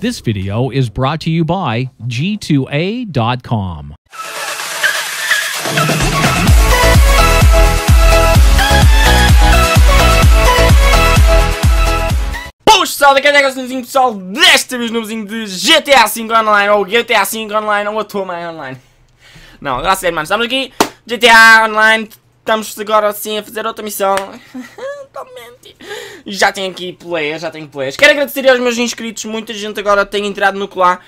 This video is brought to you by g2a.com. Salve, que é o pessoal, desta vez novozinho de GTA V Online, ou GTA V Online, ou a tua mãe online. Não, graças a Deus, mano, estamos aqui, GTA Online, estamos agora sim a fazer outra missão. Totalmente. Já tenho aqui players, já tenho players. Quero agradecer aos meus inscritos, muita gente agora tem entrado no colar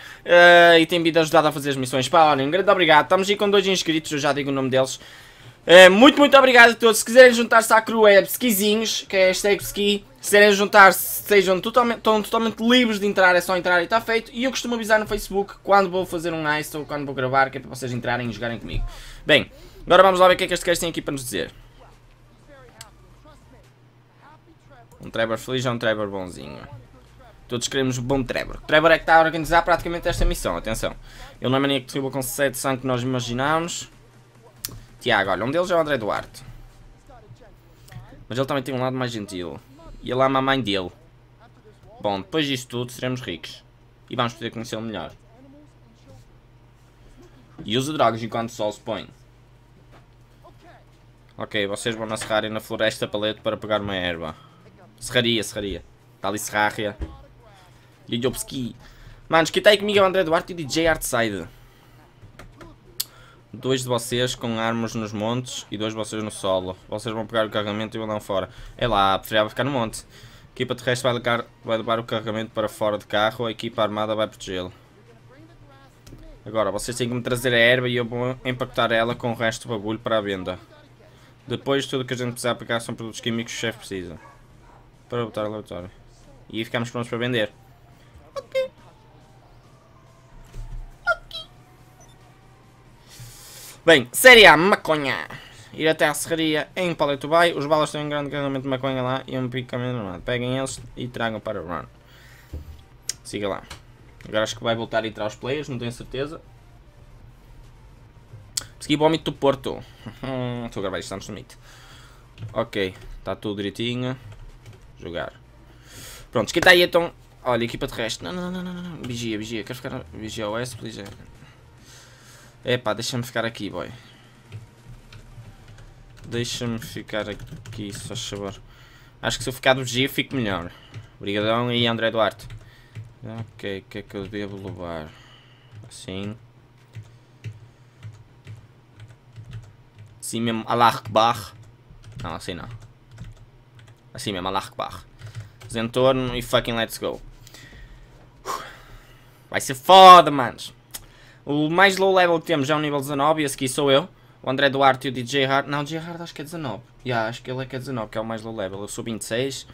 e tem vindo ajudado a fazer as missões. Pá, olha, um grande obrigado, estamos aí com 2 inscritos, eu já digo o nome deles. Muito obrigado a todos. Se quiserem juntar-se à crew é vskizinhos, que é hashtag vski. Se quiserem juntar-se, sejam totalmente livres de entrar, é só entrar e está feito. E eu costumo avisar no Facebook quando vou fazer um nice ou quando vou gravar, que é para vocês entrarem e jogarem comigo. Bem, agora vamos lá ver o que é que este gajo tem aqui para nos dizer. Um Trevor feliz é um Trevor bonzinho. Todos queremos um bom Trevor. O Trevor é que está a organizar praticamente esta missão, atenção. Ele não é maníaco que derruba com 7 sangue que nós imaginámos. Tiago, olha, um deles é o André Duarte. Mas ele também tem um lado mais gentil. E ele ama a mãe dele. Bom, depois disto tudo seremos ricos. E vamos poder conhecê-lo melhor. E usa drogas enquanto o sol se põe. Ok, vocês vão na serraria na floresta Paleto para pegar uma erva. Serraria. Está ali serraria. Lidopski. Manos, quem está aí comigo é o André Duarte e o DJ Artside. 2 de vocês com armas nos montes e 2 de vocês no solo. Vocês vão pegar o carregamento e vão lá fora. É lá, preferia ficar no monte. A equipa terrestre vai levar o carregamento para fora de carro. A equipa armada vai protegê-lo. Agora, vocês têm que me trazer a erva e eu vou empacotar ela com o resto do bagulho para a venda. Depois, tudo que a gente precisar pegar são produtos químicos que o chefe precisa. Para botar o laboratório. E aí ficamos prontos para vender. Ok. Bem, série A, maconha. Ir até à serraria em Paleto Bay. Os balas têm um grande carregamento de maconha lá e um pico caminho normal. Peguem eles e tragam para o Ron. Siga lá. Agora acho que vai voltar a entrar os players, não tenho certeza. Segui o mito do Porto. Estou a gravar isto antes do mito. Ok, está tudo direitinho. Jogar. Pronto, quem está aí então? Olha, equipa terrestre. Não. Vigia. Queres ficar? Vigia OS, please. Epá, deixa-me ficar aqui, boy. Deixa-me ficar aqui, só favor. Acho que se eu ficar do G fico melhor. Obrigadão e André Duarte. Ok, o que é que eu devo levar? Assim. Assim mesmo, alarque-barre. Não, assim não. Assim mesmo, alarque-barre. Desentorno e fucking let's go. Vai ser foda, manos. O mais low level que temos é o nível 19 e esse aqui sou eu. O André Duarte e o DJ Hard. Não, o DJ Hard acho que é 19. Acho que ele é que é 19, que é o mais low level. Eu sou 26.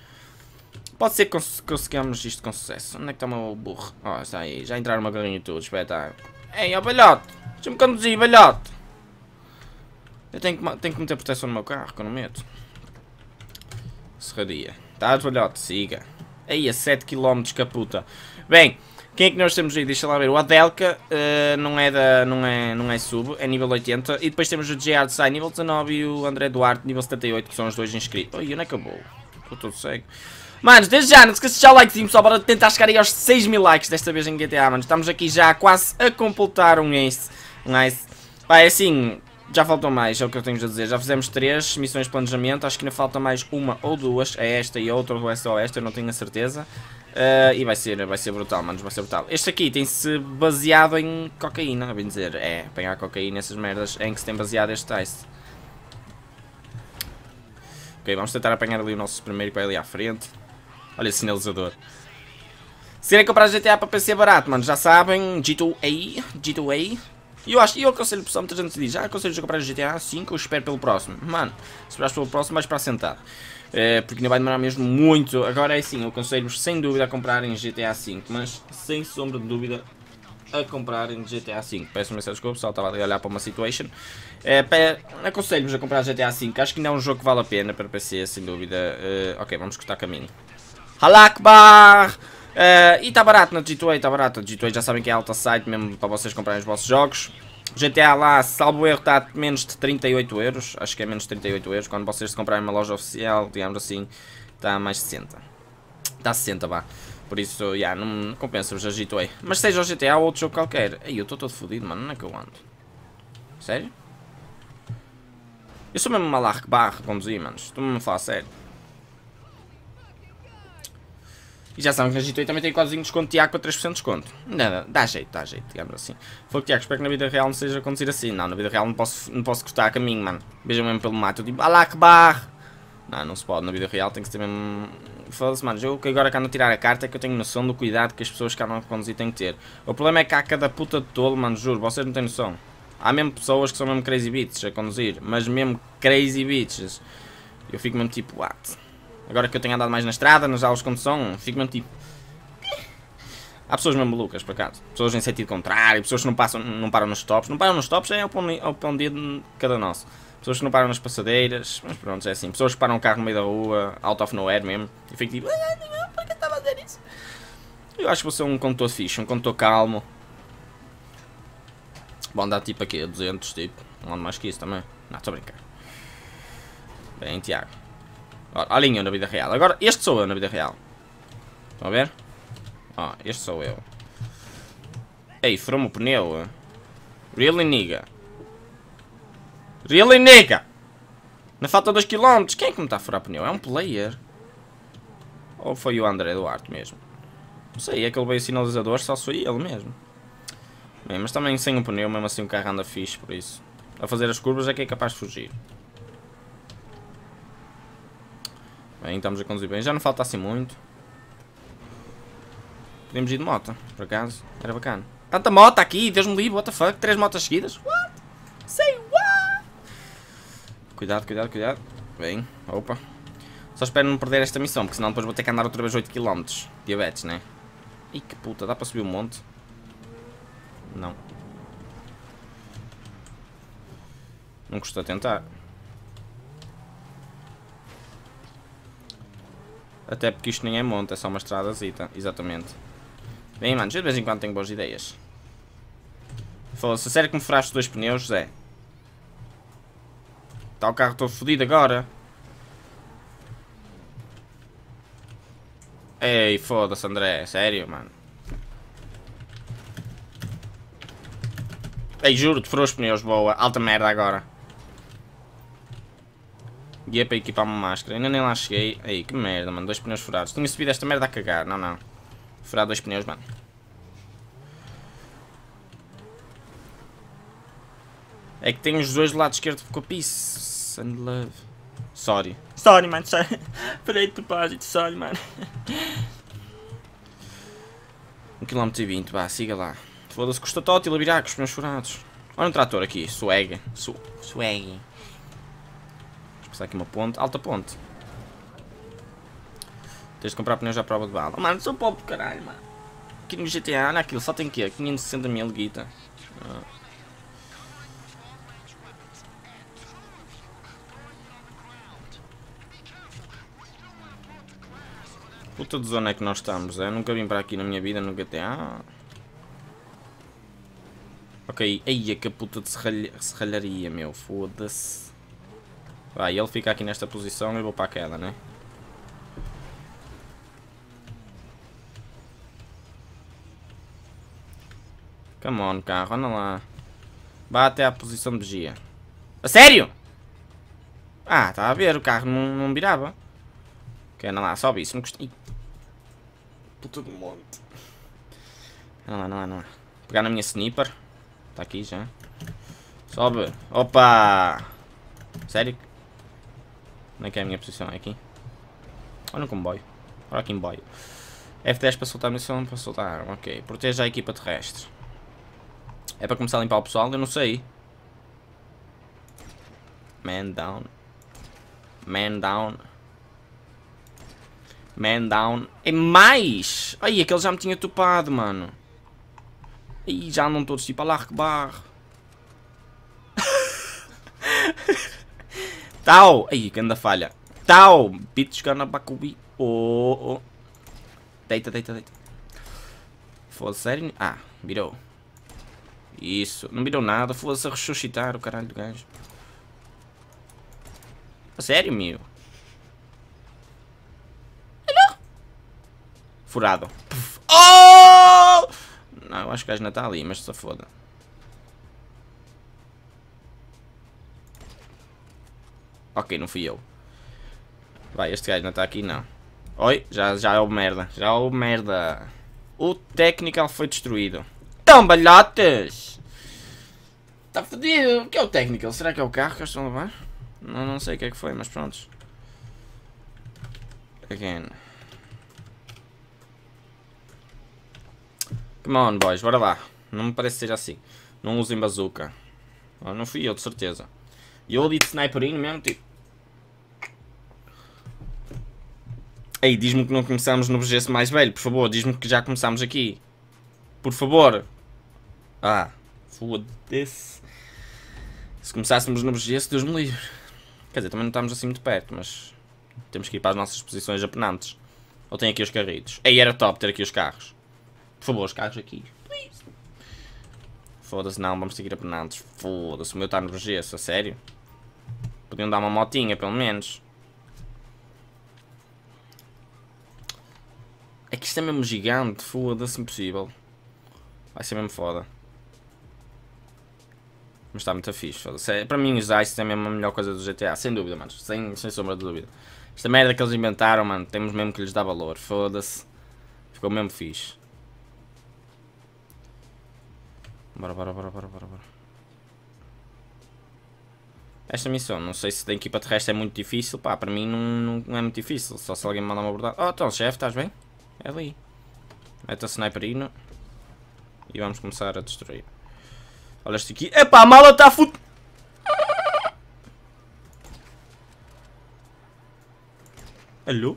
Pode ser que consigamos isto com sucesso. Onde é que está o meu burro? Ó, está aí. Já entraram uma galinha e tudo. Espeta. Ei, ó, balhote. Deixa-me conduzir, balhote. Eu tenho que meter proteção no meu carro, que eu não meto. Serraria. Estás, balhote? Siga. Aí, a 7 km, caputa. Bem. Quem é que nós temos aí? Deixa lá ver. O Adelka não é sub, é nível 80. E depois temos o DJ Artside nível 19 e o André Duarte nível 78, que são os 2 inscritos. Oi, onde é que eu vou? Estou todo cego. Manos, desde já, não se esqueça de deixar o likezinho, pessoal. Bora tentar chegar aí aos 6.000 likes desta vez em GTA, mano. Estamos aqui já quase a completar um ace. Vai, assim, já faltam mais, é o que eu tenho a dizer. Já fizemos 3 missões de planejamento. Acho que ainda falta mais uma ou duas. É esta e outra ou essa ou esta, eu não tenho a certeza. E vai ser brutal, manos, vai ser brutal. Este aqui tem-se baseado em cocaína, bem dizer, é, apanhar cocaína, essas merdas em que se tem baseado este ice. Ok, vamos tentar apanhar ali o nosso primeiro que vai ali à frente. Olha esse sinalizador. Se querem comprar GTA para PC barato, mano, já sabem, G2A. E eu aconselho, pessoal, muita gente diz, já aconselho a comprar GTA V ou espero pelo próximo. Mano, se esperares pelo próximo vais para sentar. Porque ainda vai demorar mesmo muito. Agora é assim, eu aconselho-vos sem dúvida a comprarem GTA V, mas sem sombra de dúvida a comprarem GTA V. Peço-me essa desculpa, pessoal, estava a olhar para uma situation. Aconselho-vos a comprar GTA V, acho que ainda é um jogo que vale a pena para PC, sem dúvida. Ok, vamos cortar caminho. Halakbar! E está barato na G2A, está barato. A G2A já sabem que é alta site mesmo para vocês comprarem os vossos jogos. GTA lá, salvo erro, está a menos de 38 euros. Acho que é menos de 38 euros. Quando vocês comprarem uma loja oficial, digamos assim, está a mais de 60. Está a 60, vá. Por isso, já, não compensa, já G2A. Mas seja o GTA ou outro jogo qualquer. Aí eu estou todo fodido, mano, não é que eu ando. Sério? Eu sou mesmo malarque barra a conduzir, mano. Tu me fala sério. E já sabem que na G2A também tem códigozinho de desconto Tiago para 3% de desconto. Nada, dá jeito, digamos assim. Falei, Tiago, espero que na vida real não seja conduzir assim. Não, na vida real não posso cortar a caminho, mano. Beijam mesmo pelo mato, eu digo, malarque barra. Não, não se pode, na vida real tem que ser mesmo... Foda-se, mano, eu que agora cá não tirar a carta é que eu tenho noção do cuidado que as pessoas que andam a conduzir têm que ter. O problema é que há cada puta de tolo, mano, juro, vocês não têm noção. Há mesmo pessoas que são mesmo crazy bitches a conduzir, mas mesmo crazy bitches. Eu fico mesmo tipo, what? Agora que eu tenho andado mais na estrada, nas aulas de condução, fico mesmo tipo... Há pessoas mesmo malucas, por acaso. Pessoas em sentido contrário, pessoas que não param nos stops. Não param nos stops é ao pão dia de cada nosso. Pessoas que não param nas passadeiras, mas pronto, é assim. Pessoas que param o carro no meio da rua, out of nowhere mesmo. Eu fico tipo, por que estava a fazer isso? Eu acho que vou ser um condutor fixe, um condutor calmo. Vou andar tipo aqui a 200, tipo. Não ando mais que isso também. Não, estou a brincar. Bem, Tiago. Olhem eu na vida real. Agora, este sou eu na vida real. Estão a ver? Ó, este sou eu. Ei, furou-me o pneu. Really, nigga? Really, nigga? Na falta de 2 km, quem é que me está a furar pneu? É um player? Ou foi o André Duarte mesmo? Não sei, é que ele veio sinalizador, só foi ele mesmo. Bem, mas também sem um pneu, mesmo assim o carro anda fixe, por isso. A fazer as curvas é que é capaz de fugir. Bem, estamos a conduzir bem, já não falta assim muito. Podemos ir de moto, por acaso, era bacana. Tanta moto aqui, Deus me livre, what the fuck, 3 motas seguidas? What? Sei what? Cuidado, cuidado, cuidado. Bem, opa. Só espero não perder esta missão, porque senão depois vou ter que andar outra vez 8 km. Diabetes, né? Ih, que puta, dá para subir um monte? Não. Não custa tentar. Até porque isto nem é monte, é só uma estradazita, exatamente. Bem, mano, de vez em quando tenho boas ideias. Falou-se, sério que me furaste 2 pneus, José? Está o carro todo fodido agora. Ei, foda-se, André, sério, mano. Ei, juro-te, furou os pneus, boa, alta merda agora. Guia para equipar uma máscara, ainda nem lá cheguei. Ei, que merda, mano, 2 pneus furados. Tinha subido esta merda a cagar, não, não. Furar 2 pneus, mano. É que tenho os dois do lado esquerdo com a peace and love. Sorry. Sorry, mano, sorry. Parei de propósito, sorry, mano. 1,20 km, vá, siga lá. Foda-se, custa tótil a virar com os pneus furados. Olha um trator aqui, swag. Swag. Passar aqui uma ponte, alta ponte. Tens de comprar pneus à prova de bala. Oh, mano, sou pobre, caralho, mano. Aqui no GTA, olha aquilo, só tem que 560 mil guita. Ah. Puta de zona é que nós estamos, é? Nunca vim para aqui na minha vida no GTA. Ok, aí que puta de serralharia, meu, foda-se. Vai, ele fica aqui nesta posição e eu vou para aquela, né? Come on, carro, anda lá. Vá até à posição de vigia. A sério? Ah, está a ver, o carro não virava. Ok, anda lá, sobe isso, não gostei. Puta do monte. Anda lá, anda lá, anda lá. Vou pegar na minha sniper. Está aqui já. Sobe. Opa! Sério? Onde é que é a minha posição? É aqui? Olha um comboio. Olha aqui um comboio. F10 para soltar a missão, para soltar a arma. Ok. Proteja a equipa terrestre. É para começar a limpar o pessoal? Eu não sei. Man down. Man down. Man down. É mais! Ai, aquele já me tinha topado, mano. Ih, já andam todos tipo a largue-barre. Tau! Ai, que anda falha. Tau! Bitch gonna bacubi. Oh, oh. Deita, deita, deita. Foda-se, sério? Ah, virou. Isso. Não virou nada. Foda-se a ressuscitar o caralho do gajo. A sério, meu? Hello? Furado. Puf. Oh! Não, eu acho que o gajo não está ali, mas se foda. Ok, não fui eu. Vai, este gajo não está aqui, não. Oi, já houve merda. Já houve merda. O técnico foi destruído. Tão balhotas! Está fodido. O que é o técnico? Será que é o carro que eles estão a levar? Não, não sei o que é que foi, mas prontos. Again. Come on, boys, bora lá. Não me parece ser assim. Não usem bazuca. Oh, não fui eu, de certeza. E eu ali de sniperinho mesmo, tipo. Ei, diz-me que não começamos no BGS mais velho, por favor. Diz-me que já começamos aqui. Por favor. Ah, foda-se. Se começássemos no BGS, Deus me livre. Quer dizer, também não estamos assim muito perto, mas... temos que ir para as nossas posições apenantes. Ou tem aqui os carritos. Aí era top ter aqui os carros. Por favor, os carros aqui. Foda-se, não, vamos seguir apenantes. Foda-se, o meu está no BGS, a sério. Podiam dar uma motinha, pelo menos. É que isto é mesmo gigante, foda-se, impossível. Vai ser mesmo foda. Mas está muito fixe, foda-se. Para mim usar isto é mesmo a melhor coisa do GTA, sem dúvida, mano. Sem sombra de dúvida. Esta merda que eles inventaram, mano, temos mesmo que lhes dar valor, foda-se. Ficou mesmo fixe. Bora, bora, bora, bora, bora, bora. Esta missão, não sei se da equipa terrestre é muito difícil, pá, para mim não é muito difícil. Só se alguém me mandar uma abordagem. Oh, então, chefe, estás bem? É ali. Mete a sniperino. E vamos começar a destruir. Olha este aqui. Epá, a mala está fudida. Alô?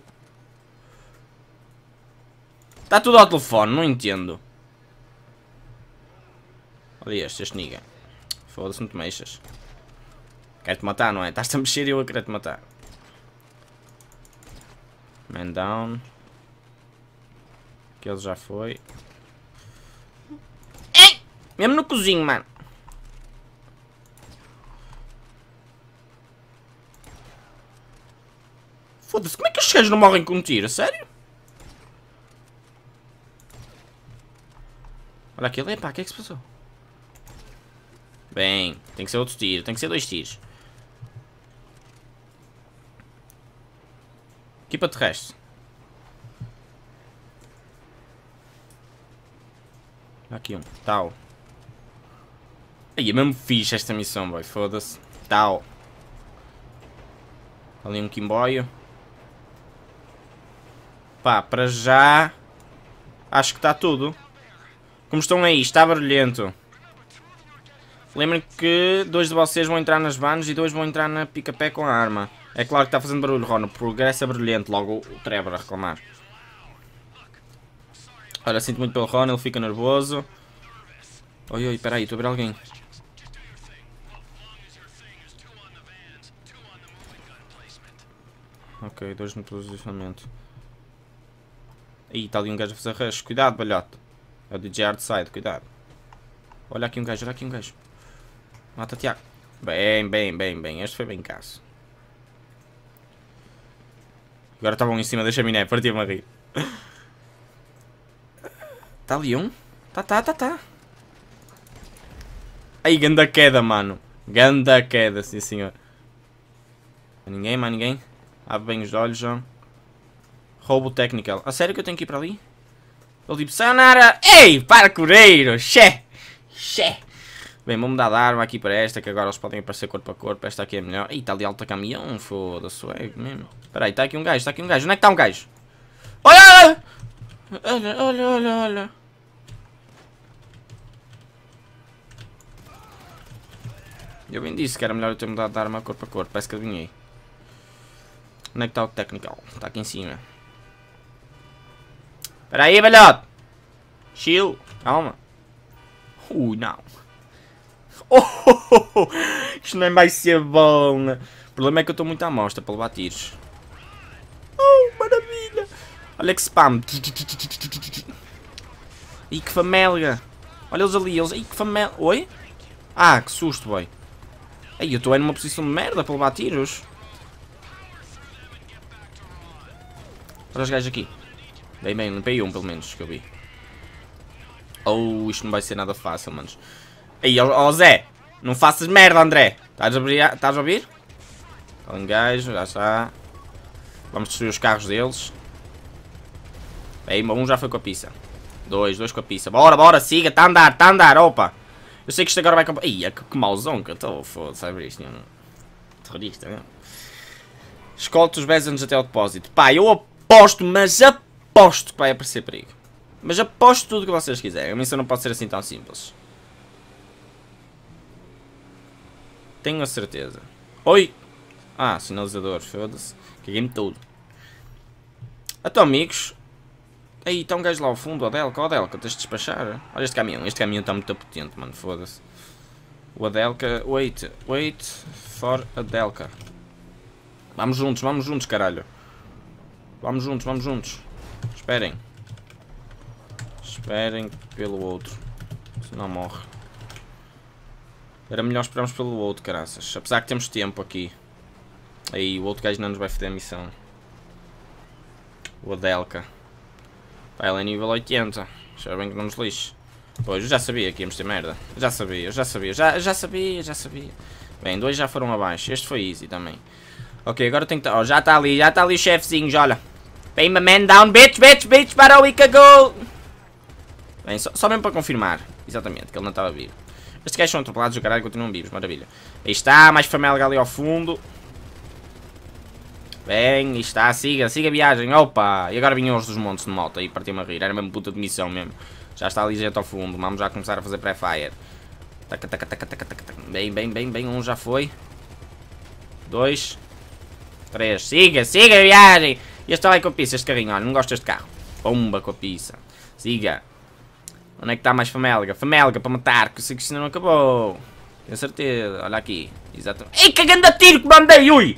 Está tudo ao telefone, não entendo. Olha este niga. Foda-se, não te mexas. Quero-te matar, não é? Estás-te a mexer e eu a querer-te matar. Man down. Aquele já foi. Ei! Mesmo no cozinho, mano. Foda-se, como é que os gajos não morrem com um tiro? Sério? Olha aquele, epá, o que é que se passou? Bem, tem que ser outro tiro, tem que ser 2 tiros. Equipa terrestre. Aqui um, tal. Aí é mesmo fixe esta missão, boy, foda-se. Tal. Ali um quimboio. Pá, para já... acho que está tudo. Como estão aí? Está barulhento. Lembrem que 2 de vocês vão entrar nas vans e 2 vão entrar na pica-pé com a arma. É claro que está fazendo barulho, Ron. O progresso é barulhento, logo o Trevor a reclamar. Olha, sinto muito pelo Ron, ele fica nervoso. Oi, oi, peraí, estou a ver alguém. Ok, 2 no posicionamento. Ih, está ali um gajo a fazer rush. Cuidado, balhote. É o DJ Artside, cuidado. Olha aqui um gajo, olha aqui um gajo. Mata, Tiago. Bem, bem, bem, bem. Este foi bem caso. Agora estavam em cima da chaminé, partiu-me a rir. Tá ali um? Tá. Aí, ganda queda, mano. Ganda queda, sim senhor. Ninguém, mais ninguém. Abre bem os olhos, João. Roubo technical. A sério que eu tenho que ir para ali? Ele tipo, sayonara. Ei, parkureiro, xé. Xé. Bem, vou mudar de arma aqui para esta, que agora eles podem aparecer corpo a corpo. Esta aqui é melhor. Ih, está ali alto caminhão, foda-se, é mesmo. Espera aí, está aqui um gajo, está aqui um gajo. Onde é que está um gajo? Olha! Olha, olha, olha, olha. Eu bem disse que era melhor eu ter mudado de arma corpo a corpo. Parece que adivinhei. Onde é que está o technical? Está aqui em cima. Espera aí, velhote. Chill. Calma. Ui, não. Oh, isto nem vai ser bom. O problema é que eu estou muito à mostra para levar tiros. Oh, maravilha. Olha que spam. Ih, que famelga. Olha eles ali, eles... Ih, que famelga. Oi? Ah, que susto, boy. Ei, eu estou aí numa posição de merda para levar tiros. Olha os gajos aqui. Dei bem no P1 pelo menos, que eu vi. Oh, isto não vai ser nada fácil, manos. Aí, ó Zé, não faças merda, André. Estás a ouvir? Está um gajo, já está. Vamos destruir os carros deles. Aí, um já foi com a pizza. Dois com a pizza. Bora, bora, siga, está a andar, opa. Eu sei que isto agora vai comprar. Ih, que mauzão que eu estou, foda-se, sabe isto? Terrorista, não? Escolta os bezans até ao depósito. Pá, eu aposto, mas aposto que vai aparecer perigo. Mas aposto tudo o que vocês quiserem. A missão não pode ser assim tão simples. Tenho a certeza. Oi! Ah, sinalizador, foda-se. Caguei-me tudo. Então, amigos. Aí, está um gajo lá ao fundo, Adelka, Adelka, tens de despachar. Olha este caminhão está muito potente, mano, foda-se. O Adelka, wait for Adelka. Vamos juntos, caralho. Vamos juntos. Esperem. Esperem pelo outro. Senão morre. Era melhor esperarmos pelo outro, caraças. Apesar que temos tempo aqui. Aí, o outro gajo não nos vai foder a missão. O Adelka. Pá, ele é nível 80. Espero bem que não nos lixe. Pois, eu já sabia que íamos ter merda. Já sabia. Bem, dois já foram abaixo. Este foi easy também. Ok, agora tenho que... Oh, já está ali os chefezinhos, olha. Bem, my man down, bitch, para o Icagol. Bem, só mesmo para confirmar. Exatamente, que ele não estava vivo. Estes gajos são atropelados, o caralho, continuam vivos, maravilha. Aí está, mais família ali ao fundo. Bem, aí está, siga a viagem, opa! E agora vinham os dos montes de moto aí, partiu-me a rir, era mesmo puta de missão mesmo. Já está ali gente ao fundo, vamos já começar a fazer pré-fire. Taca. Bem, um já foi. 2, 3, siga a viagem! E este vai com a pizza, este carrinho, olha, não gosto deste carro. Bomba com a pizza, siga. Onde é que está mais famélga? Famélga para matar, que isso não acabou. Tenho certeza, olha aqui, exatamente. Ei, que grande tiro que mandei, ui!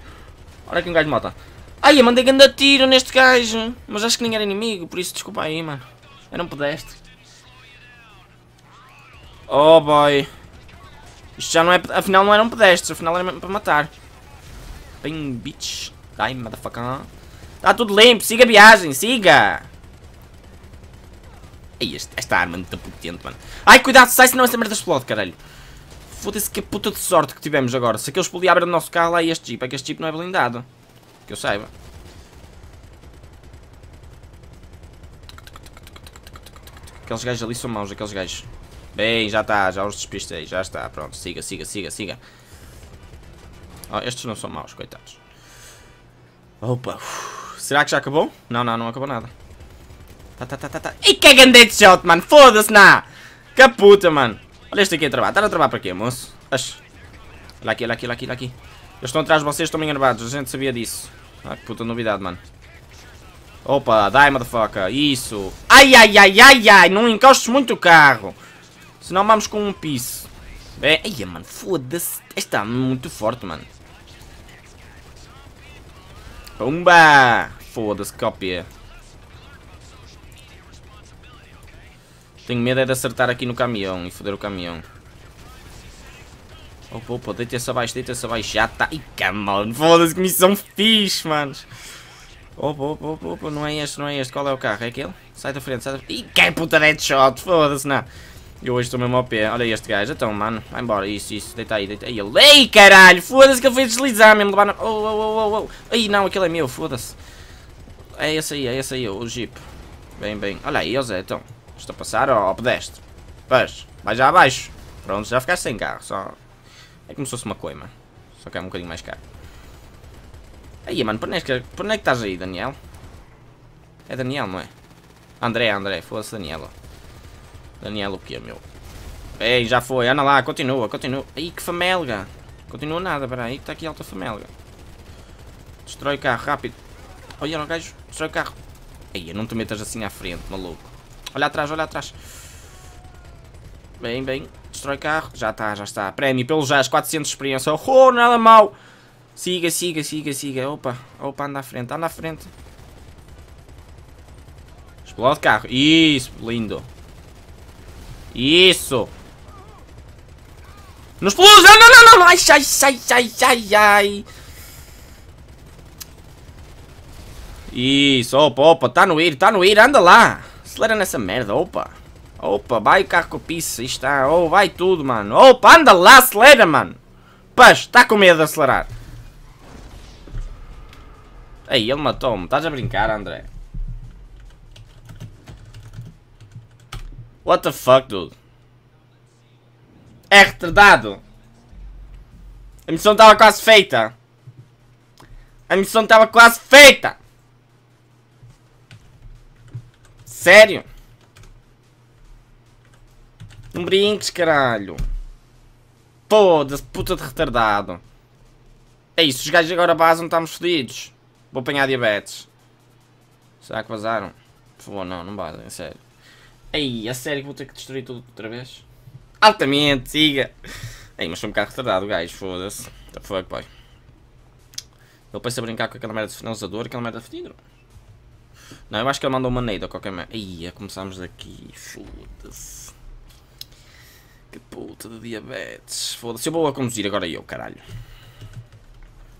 Olha aqui um gajo de moto. Ai, eu mandei grande tiro neste gajo. Mas acho que nem era inimigo, por isso desculpa aí, mano. Era um pedestre. Oh, boy. Isto já não é... Afinal não era um pedestre, afinal era para matar. Bem, bitch. Ai, motherfucker. Está tudo limpo, siga a viagem, siga. Ai, esta arma não está potente, mano. Ai, cuidado, sai senão esta merda explode, caralho. Foda-se que puta de sorte que tivemos agora. Se aquele explodir abre o nosso carro lá e este jeep. É que este jeep não é blindado. Que eu saiba. Aqueles gajos ali são maus, aqueles gajos. Bem, já está, já os despistei. Já está, pronto, siga. Oh, estes não são maus, coitados. Opa, será que já acabou? Não acabou nada. Tá. E que grande headshot, mano, foda-se, não. Que puta, mano. Olha este aqui a travar. Está a travar para quê, moço? Olha aqui. Eles estão atrás de vocês, estão bem enervados. A gente sabia disso. Ah, que puta novidade, mano. Opa, dai, motherfucker. Isso. Ai. Não encostes muito o carro. Senão vamos com um piso. É. Ai, mano, foda-se. Está muito forte, mano. Pumba. Foda-se, cópia. Tenho medo é de acertar aqui no caminhão e foder o caminhão. Opa, deita-se abaixo, já está. Ih, mano, foda-se que missão fixe, manos. Opa, não é este, qual é o carro? É aquele? Sai da frente. Ih, que puta headshot, foda-se, não. Eu hoje estou mesmo ao pé, olha este gajo, então, mano, vai embora, isso, deita aí. Ei, caralho, foda-se que ele fez deslizar mesmo, levar na... Oh. Ai, não, aquele é meu, foda-se. É esse aí, o Jeep. Bem, olha aí, ó Zé, então. Estou a passar ao pedestre. Pois, vai já abaixo. Pronto, já ficaste sem carro. Só... É como se fosse uma coima. Só que é um bocadinho mais caro. Aí, mano, por onde é que estás aí, Daniel? É Daniel, não é? André, foda-se, Daniel. Daniel o quê, meu? Ei, já foi, anda lá, continua. Aí, que famelga. Continua nada, peraí, está aqui alta famelga. Destrói o carro, rápido. Olha, o gajo, destrói o carro. Aí, não te metas assim à frente, maluco. Olha atrás. Bem. Destrói carro. Já está. Prémio pelo jazz. 400 de experiência. Oh, nada mal. Siga. Opa, anda à frente. Explode carro. Isso, lindo. Isso. Não explode. Não. Ai. Isso, opa, opa, tá no ir, anda lá. Acelera nessa merda, opa. Opa, vai o carro com o piso, está, oh, vai tudo, mano. Opa, anda lá, acelera, mano. Pás, está com medo de acelerar. Ei, ele matou-me, estás a brincar, André? What the fuck, dude? É retardado. A missão estava quase feita. A missão estava quase feita. Sério? Não brinques, caralho. Foda-se, puta de retardado. É isso, os gajos agora vazam, estamos fodidos. Vou apanhar diabetes. Será que vazaram? Por favor, não, não vazem, é sério. Ei, é sério que vou ter que destruir tudo outra vez? Altamente, siga. Ei, mas sou um bocado retardado, gajo, foda-se. What the fuck, boy. Ele pensa a brincar com aquela merda de finalizador, aquela merda fodida. Não, eu acho que ele mandou uma nade ou qualquer merda. Ia, começámos daqui, foda-se. Que puta de diabetes, foda-se. Eu vou a conduzir agora eu, caralho.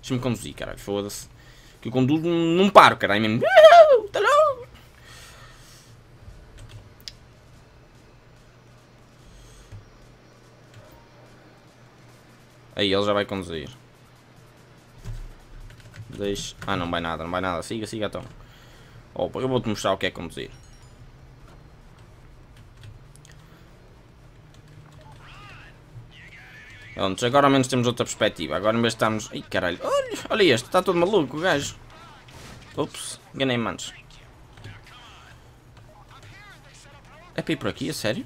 Deixa-me conduzir, caralho, foda-se. Que eu conduzo, não paro, caralho, mesmo. Tá louco. Aí, ele já vai conduzir. Deixa... Ah, não vai nada, não vai nada. Siga, siga, então. Opa, eu vou-te mostrar o que é conduzir. Pronto, agora ao menos temos outra perspectiva. Agora em vez de estarmos... Ai, caralho. Olha, olha este, está todo maluco o gajo. Ups, enganei-me, manos. É para ir por aqui, é sério?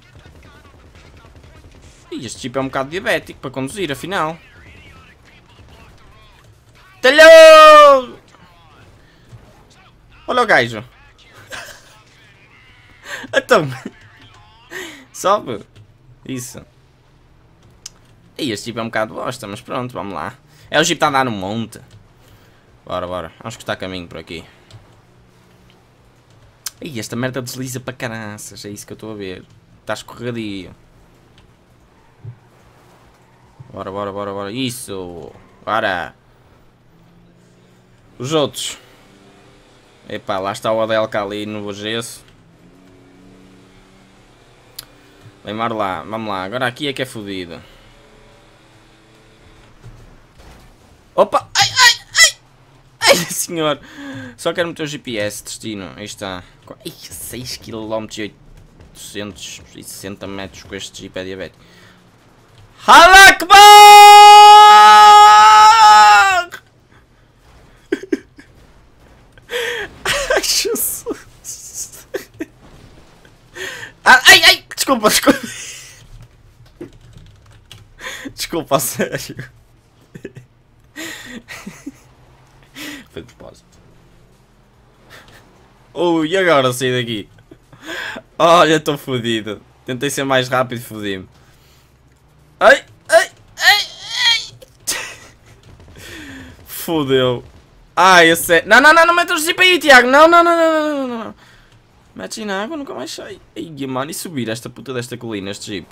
E este tipo é um bocado diabético para conduzir, afinal. Talhou! Olha o gajo. Então. Sobe. Isso. E este tipo é um bocado bosta, mas pronto, vamos lá. É o jeep que está a andar no monte. Bora, bora. Vamos cortar caminho por aqui. E esta merda desliza para caraças. É isso que eu estou a ver. Está escorregadio. Bora, bora, bora, bora. Isso. Bora. Os outros. Epá, lá está o Adelka ali no gesso. Lembrar lá. Vamos lá. Agora aqui é que é fodido. Opa. Ai, ai, ai. Ai, senhor. Só quero meter o GPS. Destino. Aí está. Ai, 6 km e 860 metros com este jeep é diabético. Halakbar! Ai, Jesus! Ai, ai! Desculpa, desculpa! Desculpa, sério! Foi de propósito. Oh, e agora eu saí daqui? Olha, estou fodido. Tentei ser mais rápido e fodi-me. Ai, ai, ai, ai. Fodeu. Ai, eu sei. Não, não, não, não mete o jeep aí, Tiago. Não, não, não, não, não, não. Mete na água, nunca mais sai. Ai, mano, e subir esta puta desta colina, este jeep.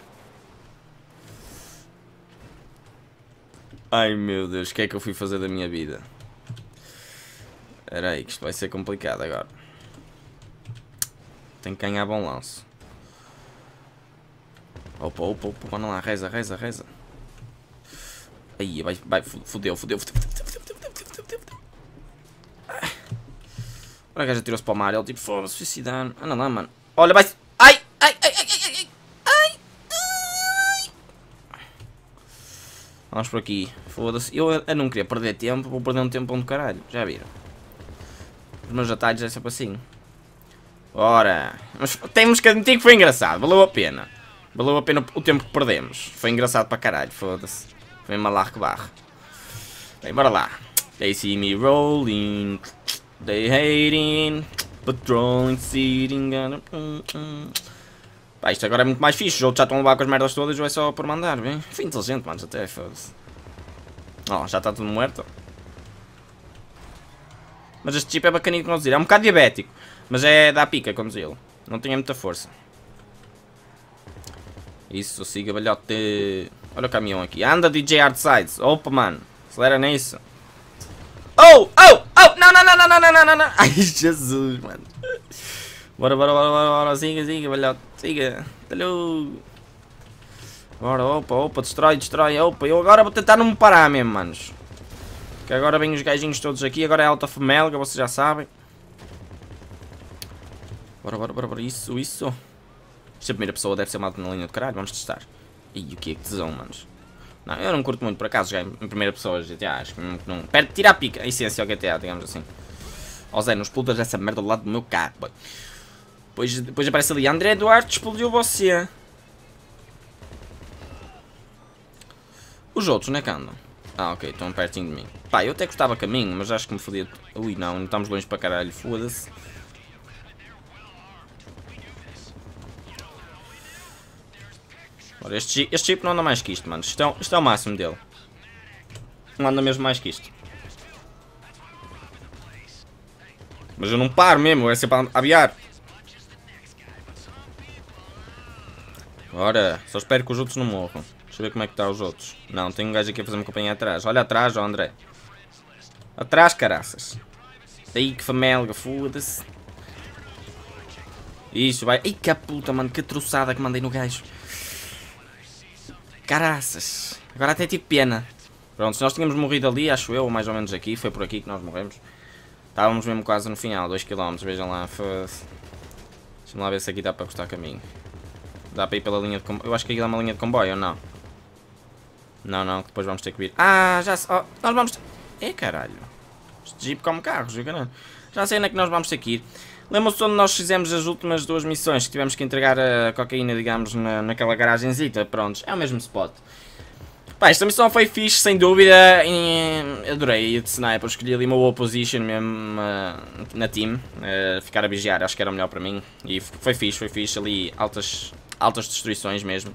Ai, meu Deus, o que é que eu fui fazer da minha vida? Espera aí, que isto vai ser complicado agora. Tenho que ganhar bom lance. Opa, opa, opa, vamos lá, reza, reza, reza. Aí, vai, vai, fodeu, fodeu, fodeu, fodeu. Olha, o gajo atirou-se para o mar, ele tipo, foda-se, suicidando. Anda lá, mano. Olha, vai. Ai, ai, ai, ai, ai, ai, ai. Vamos por aqui, foda-se. Eu a não queria perder tempo, vou perder um tempão do caralho, já viram? Os meus atalhos é sempre assim. Ora, mas temos que admitir que foi engraçado, valeu a pena. Valeu a pena o tempo que perdemos. Foi engraçado para caralho, foda-se. Foi malar que barra. Bem, bora lá. They see me rolling. They hating. Patrolling, sitting. Pá, isto agora é muito mais fixe. Os outros já estão a levar com as merdas todas. Ou é só por mandar, bem? Foi inteligente, mano, até, foda-se. Ó, já está tudo morto. Mas este tipo é bacaninho de conduzir. É um bocado diabético. Mas é da pica conduzi-lo. Não tinha muita força. Isso, siga, balhote. Olha o caminhão aqui. Anda, DJ Artside. Opa, mano. Acelera nisso. Oh, oh, oh. Não, não, não, não, não, não, não, não. Ai, Jesus, mano. Bora. Siga, velhote. Siga. Valeu. Bora, opa. Destrói. Opa, eu agora vou tentar não me parar mesmo, manos. Que agora vêm os gajinhos todos aqui. Agora é alta femelga, vocês já sabem. Bora. Isso. Esta primeira pessoa deve ser uma adrenalina do caralho. Vamos testar. E o que é que tesão, manos? Não, eu não curto muito, por acaso, jogar em primeira pessoa GTA, acho que não... Perde, tira a pica, a essência ao GTA, digamos assim. Ó Zé, não explodas essa merda do lado do meu carro, boy. Depois aparece ali, André Duarte explodiu você. Os outros, né, que andam? Ah, ok, estão pertinho de mim. Pá, eu até gostava caminho, mas acho que me fodia... Ui, não estamos longe para caralho, foda-se. Ora, este tipo não anda mais que isto, mano. Isto é o máximo dele. Não anda mesmo mais que isto. Mas eu não paro mesmo, é sempre a aviar. Ora, só espero que os outros não morram. Deixa eu ver como é que está os outros. Não, tem um gajo aqui a fazer-me companhia atrás. Olha atrás, ó André. Atrás, caraças. Aí que famelga, foda-se. Isso, vai. Ai, que a puta, mano, que troçada que mandei no gajo. Caraças, agora até tive pena. Pronto, se nós tínhamos morrido ali, acho eu, ou mais ou menos aqui, foi por aqui que nós morremos. Estávamos mesmo quase no final, 2 km, vejam lá. Deixa-me lá ver se aqui dá para cortar caminho. Dá para ir pela linha de comboio, eu acho que aqui dá uma linha de comboio ou não? Não, depois vamos ter que vir. Ah, já sei, oh, nós vamos ter... É caralho, este jeep como carros, viu, caralho? Já sei onde é que nós vamos ter que ir. Lembram-se onde nós fizemos as últimas 2 missões que tivemos que entregar a cocaína, digamos, naquela garagemzita? Pronto, é o mesmo spot. Pá, esta missão foi fixe, sem dúvida. Adorei a de sniper, escolhi ali uma boa position mesmo na team. Ficar a vigiar, acho que era melhor para mim. E foi fixe, ali altas destruições mesmo.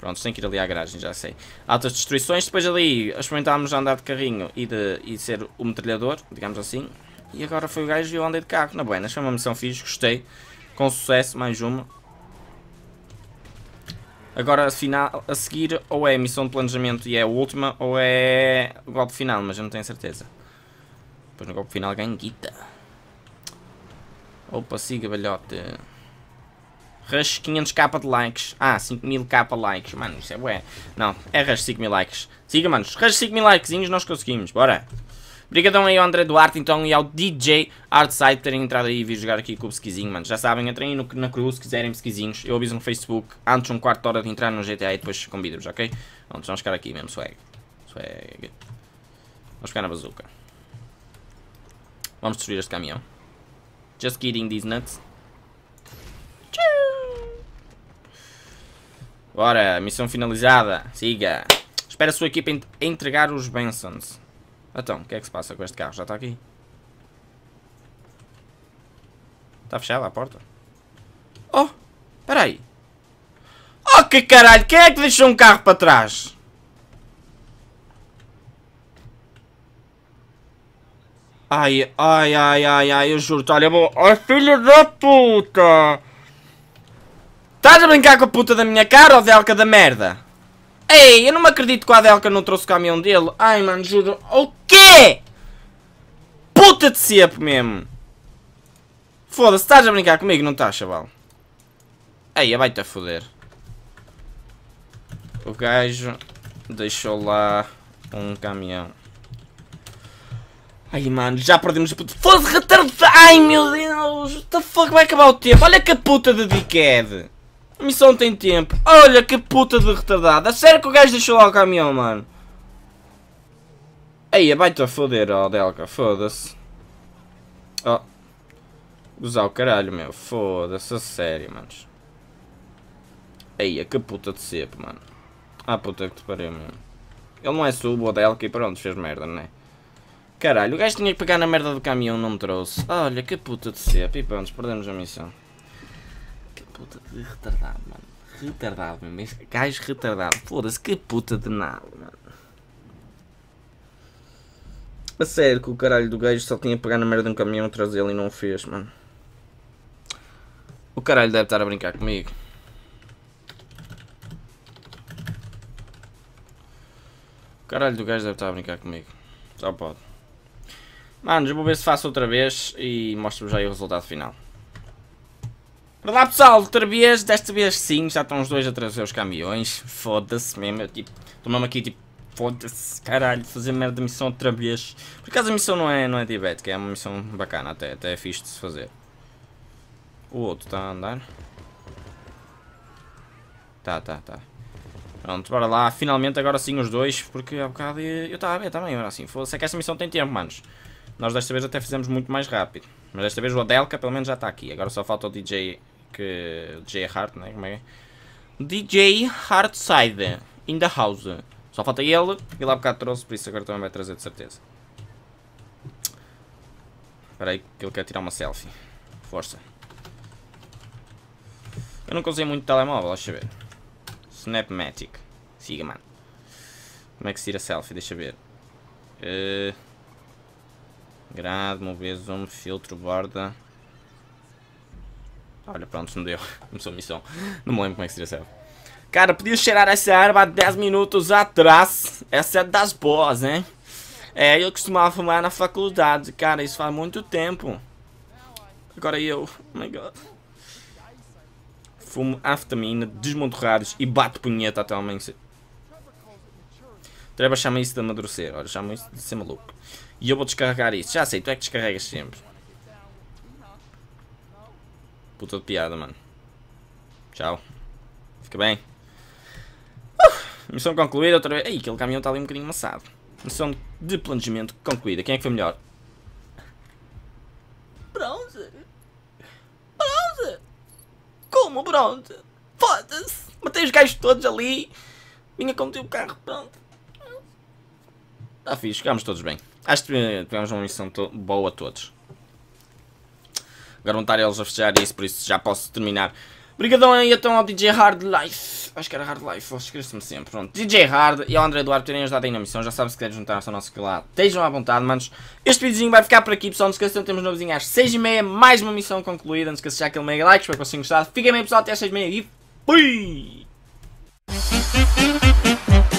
Pronto, tem que ir ali à garagem, já sei. Altas destruições, depois ali experimentámos andar de carrinho e de ser o metralhador, digamos assim. E agora foi o gajo e eu andei de carro. Na buena, foi uma missão fixe, gostei. Com sucesso, mais uma. Agora a seguir, ou é a missão de planejamento e é a última, ou é o golpe final, mas eu não tenho certeza. Depois no golpe final ganho guita. Opa, siga, velhote. Rush 500k de likes. Ah, 5000k likes. Mano, isso é bué. Não, é rush 5000 likes. Siga, manos. Rush 5000 likezinhos, nós conseguimos. Bora. Obrigadão aí ao André Duarte, então, e ao DJ Artside por terem entrado aí e vir jogar aqui com o vskizinho, mano. Já sabem, entrem aí na cruz se quiserem vskizinhos. Eu aviso no Facebook antes de um quarto de hora de entrar no GTA e depois convido-vos, ok? Pronto, vamos ficar aqui mesmo, swag. Vamos ficar na bazuca. Vamos destruir este caminhão. Just kidding, these nuts. Tchau! Bora, missão finalizada. Siga. Espera a sua equipa entregar os Bensons. Então, o que é que se passa com este carro? Já está aqui? Está fechada a porta? Oh! Espera aí! Oh, que caralho! Quem é que deixou um carro para trás? Ai, eu juro-te, olha, vou... Oh, filho da puta! Estás a brincar com a puta da minha cara, ou Adelka da merda? Ei, eu não me acredito que a Adelka não trouxe o caminhão dele. Ai, mano, juro. O quê? Puta de cepo mesmo. Foda-se, estás a brincar comigo, não estás, chaval? Ei, vai-te a foder. O gajo deixou lá um caminhão. Ai, mano, já perdemos a puta. Foda-se, retardado. Ai, meu Deus. What the fuck, vai acabar o tempo. Olha que a puta de dickhead. A missão tem tempo. Olha que puta de retardada. A sério que o gajo deixou lá o caminhão, mano. Aí, vai-te a foder, ó, Adelka. Foda-se. Ó. Usar o caralho, meu. Foda-se. A sério, manos. Aí, que puta de cepo, mano. Ah, puta que te pariu, mano. Ele não é subo, Adelka, e pronto, fez merda, não é? Caralho, o gajo tinha que pegar na merda do caminhão, não me trouxe. Olha, que puta de cepo. E pronto, perdemos a missão. Puta de retardado, mano. Retardado mesmo. Esse gajo retardado. Foda-se, que puta de nada, mano. A sério que o caralho do gajo só tinha a pegar na merda de um caminhão atrás dele e não o fez, mano. O caralho deve estar a brincar comigo. O caralho do gajo deve estar a brincar comigo. Só pode. Manos, vou ver se faço outra vez e mostro-vos aí o resultado final. Olá pessoal, outra vez, desta vez sim, já estão os dois a trazer os caminhões. Foda-se mesmo, eu tipo, estou mesmo aqui tipo, foda-se, caralho, fazer merda de missão outra vez. Por acaso a missão não é diabética, é uma missão bacana, até é fixe de se fazer. O outro está a andar. Tá. Pronto, bora lá, finalmente agora sim os dois, porque há bocado eu estava a ver também, era assim, foda-se, é que esta missão tem tempo, manos. Nós desta vez até fizemos muito mais rápido, mas desta vez o Adelka pelo menos já está aqui, agora só falta o DJ Hard, né? Como é? DJ Hardside, in the house. Só falta ele, e lá um bocado trouxe, por isso agora também vai trazer de certeza. Espera aí, que ele quer tirar uma selfie. Força. Eu nunca usei muito telemóvel, deixa ver. Snapmatic. Siga, mano. Como é que se tira selfie? Deixa ver. Grado, mover, zoom, filtro, borda. Olha, pronto, não deu. Começou a missão. Não me lembro como é que se tira selfie. Cara, podia cheirar essa erva há 10 minutos atrás. Essa é das boas, hein? É, eu costumava fumar na faculdade. Cara, isso faz muito tempo. Agora eu... Oh my God. Fumo anfetamina, desmonto rádios e bato punheta até ao amanhecer. Trevor chama isso de amadurecer. Olha, chama isso de ser maluco. E eu vou descarregar isso. Já sei, tu é que descarregas sempre. Puta de piada, mano. Tchau. Fica bem. Missão concluída outra vez. Ei, aquele caminhão está ali um bocadinho amassado. Missão de planejamento concluída. Quem é que foi melhor? Bronze? Bronze? Como bronze? Foda-se. Matei os gajos todos ali. Vinha como tem o carro, pronto. Está fixe, ficámos todos bem. Acho que tivemos uma missão boa a todos. Agora vão estar eles a fechar isso, por isso já posso terminar. Obrigadão aí então ao DJ Hard Life. Acho que era Hard Life, esqueço-me sempre. Pronto, DJ Hard e ao André Eduardo terem ajudado aí na missão. Já sabes, se querem juntar-se ao nosso canal, estejam à vontade, manos. Este videozinho vai ficar por aqui, pessoal. Não se esqueçam, temos novozinho às 6h30. Mais uma missão concluída. Não se esqueçam de deixar aquele mega like. Espero que vocês tenham gostado. Fiquem bem, pessoal. Até às 6h30 e fui!